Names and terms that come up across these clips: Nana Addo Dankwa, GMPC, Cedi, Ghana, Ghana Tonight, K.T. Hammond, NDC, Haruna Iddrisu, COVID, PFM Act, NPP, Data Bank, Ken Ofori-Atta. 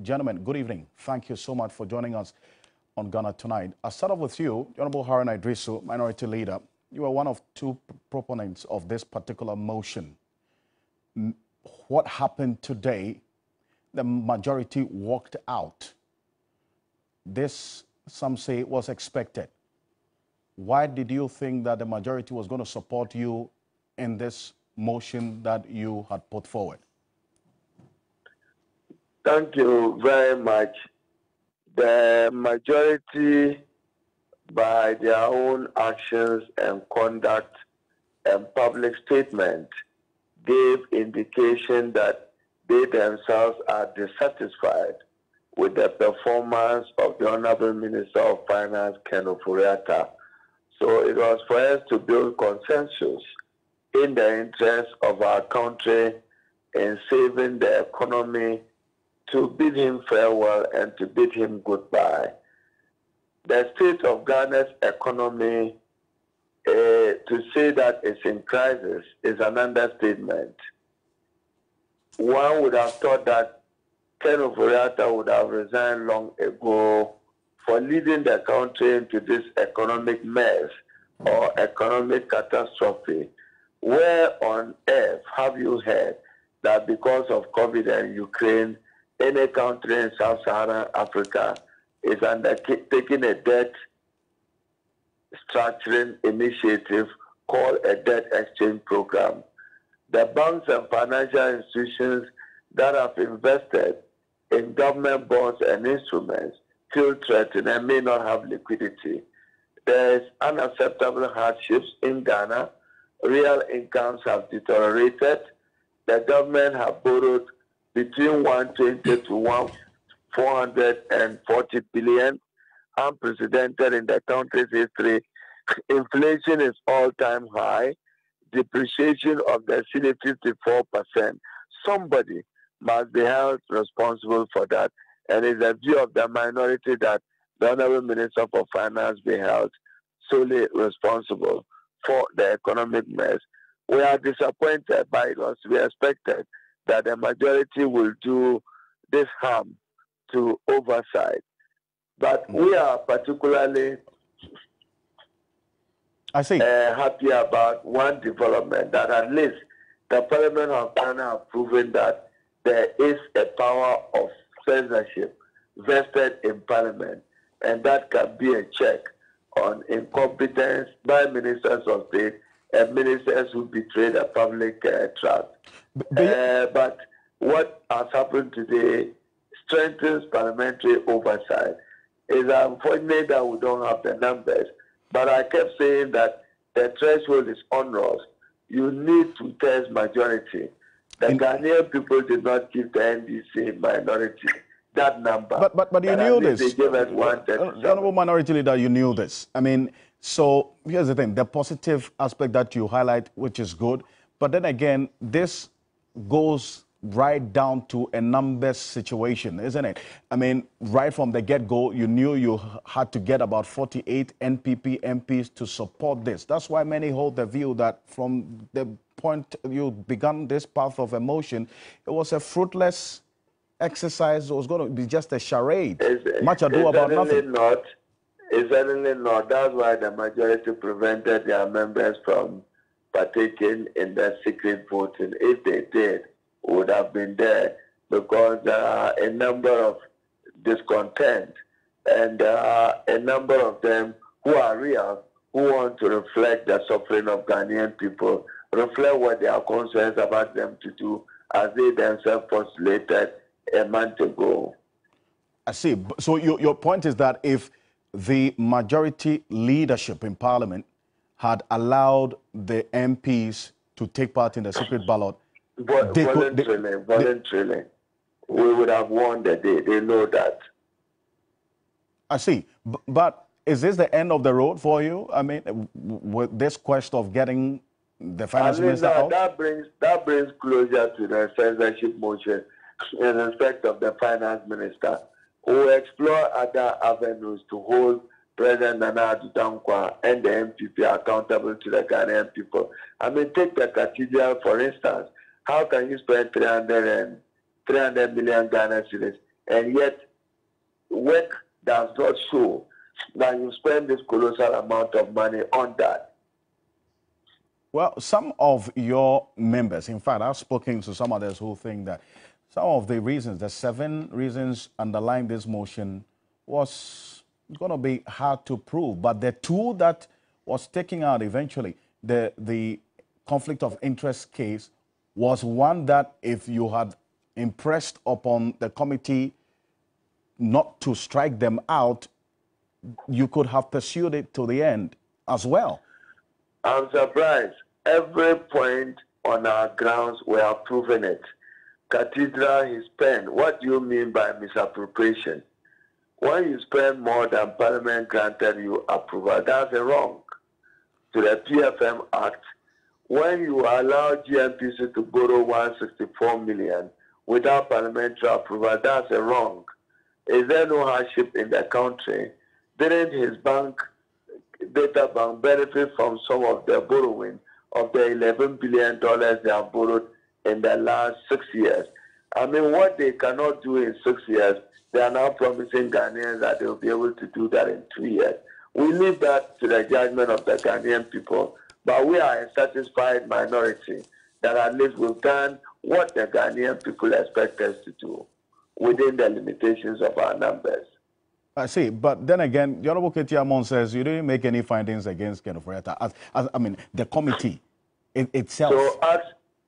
Gentlemen, good evening. Thank you so much for joining us on Ghana Tonight. I'll start off with you, Honorable Haruna Iddrisu, Minority Leader. You are one of two proponents of this particular motion. What happened today? The majority walked out. This, some say, was expected. Why did you think that the majority was going to support you in this motion that you had put forward? Thank you very much. The majority, by their own actions and conduct and public statement, gave indication that they themselves are dissatisfied with the performance of the Honorable Minister of Finance, Ken Ofori-Atta. So it was for us to build consensus in the interest of our country in saving the economy, to bid him farewell and to bid him goodbye. The state of Ghana's economy, to say that it's in crisis is an understatement. One would have thought that Ken Ofori-Atta would have resigned long ago for leading the country into this economic mess or economic catastrophe. Where on earth have you heard that because of COVID and Ukraine, any country in Sub-Saharan Africa is undertaking a debt structuring initiative called a debt exchange program? The banks and financial institutions that have invested in government bonds and instruments feel threatened and may not have liquidity. There is unacceptable hardships in Ghana. Real incomes have deteriorated. The government have borrowed between 120 to 440 billion, unprecedented in the country's history. Inflation is all-time high. Depreciation of the cedi 54%. Somebody must be held responsible for that. And it's the view of the minority that the Honorable Minister for Finance be held solely responsible for the economic mess. We are disappointed by it. We expected that the majority will do this harm to oversight. But we are particularly happy about one development, that at least the Parliament of Ghana have proven that there is a power of censorship vested in Parliament, and that can be a check on incompetence by ministers of state and ministers who betray the public trust. But what has happened today strengthens parliamentary oversight. It's unfortunate that we don't have the numbers, but I kept saying that the threshold is onerous. You need to test majority. The Ghanaian people did not give the NDC minority that number. But you knew this. They gave us one. Honorable Minority Leader, you knew this. I mean, so here's the thing. The positive aspect that you highlight, which is good, but then again, this goes right down to a numbers situation, isn't it? I mean, right from the get-go, you knew you had to get about 48 NPP MPs to support this. That's why many hold the view that from the point you began this path of emotion, it was a fruitless exercise. It was going to be just a charade. Much ado about nothing. Not, it's certainly not. That's why the majority prevented their members from partaking in that secret voting. If they did, would have been there, because there are a number of discontent and there are a number of them who are real, who want to reflect the suffering of Ghanaian people, reflect what their concerns about them to do as they themselves postulated a month ago. I see. So your point is that if the majority leadership in Parliament had allowed the MPs to take part in the secret ballot, voluntarily, we would have won the day. They know that. I see. But is this the end of the road for you? I mean, with this quest of getting the finance minister out? That brings closure to the censorship motion in respect of the finance minister. We will explore other avenues to hold President Nana Addo Dankwa and the NPP accountable to the Ghanaian people. I mean, take the cathedral, for instance. How can you spend 300 million Ghana cedis and yet work does not show that you spend this colossal amount of money on that. Well, some of your members, in fact, I've spoken to some others who think that some of the reasons, the 7 reasons underlying this motion was going to be hard to prove. But the tool that was taken out eventually, the conflict of interest case, was one that if you had impressed upon the committee not to strike them out, you could have pursued it to the end as well. I'm surprised. Every point on our grounds, we are proving it. Cathedral, he spent. What do you mean by misappropriation? When you spend more than Parliament granted you approval, that's a wrong to the PFM Act. When you allow GMPC to borrow 164 million without parliamentary approval, that's a wrong. Is there no hardship in the country? Didn't his bank, Data Bank, benefit from some of the borrowing of the $11 billion they have borrowed in the last 6 years? I mean, what they cannot do in 6 years, they are now promising Ghanaians that they will be able to do that in 2 years. We leave that to the judgment of the Ghanaian people, but we are a satisfied minority that at least we've done what the Ghanaian people expect us to do within the limitations of our numbers. I see, but then again, the Honorable K.T. Hammond says you didn't make any findings against Ken Ofori-Atta. I mean, the committee itself. So,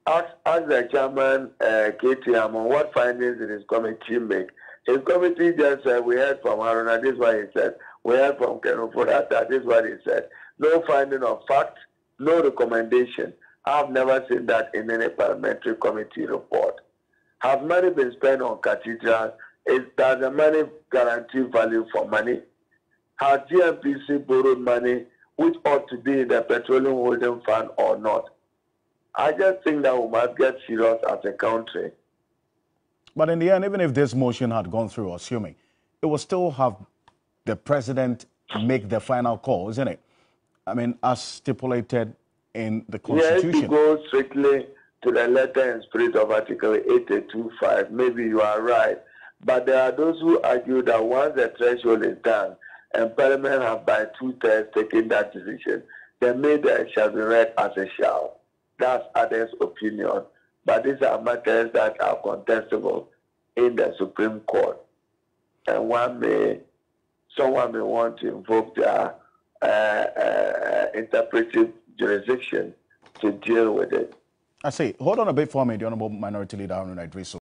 ask the chairman, K.T. Hammond, what findings did his committee make? His committee just said, we heard from Haruna, this is what he said. We heard from Ken Ofori-Atta, this is what he said. No finding of fact, no recommendation. I've never seen that in any parliamentary committee report. Has money been spent on cathedrals? Does the money guarantee value for money? Has GMPC borrowed money which ought to be in the petroleum holding fund or not? I just think that we must get serious as a country. But in the end, even if this motion had gone through, assuming, it would still have the president make the final call, isn't it? I mean, as stipulated in the Constitution. Yes, it goes strictly to the letter and spirit of Article 825. Maybe you are right. But there are those who argue that once the threshold is done and Parliament have by 2/3 taken that decision, then maybe it shall be read as a shall. That's others' opinion. But these are matters that are contestable in the Supreme Court. And someone may want to invoke their interpretive jurisdiction to deal with it. I see. Hold on a bit for me, the Honourable Minority Leader Haruna Iddrisu.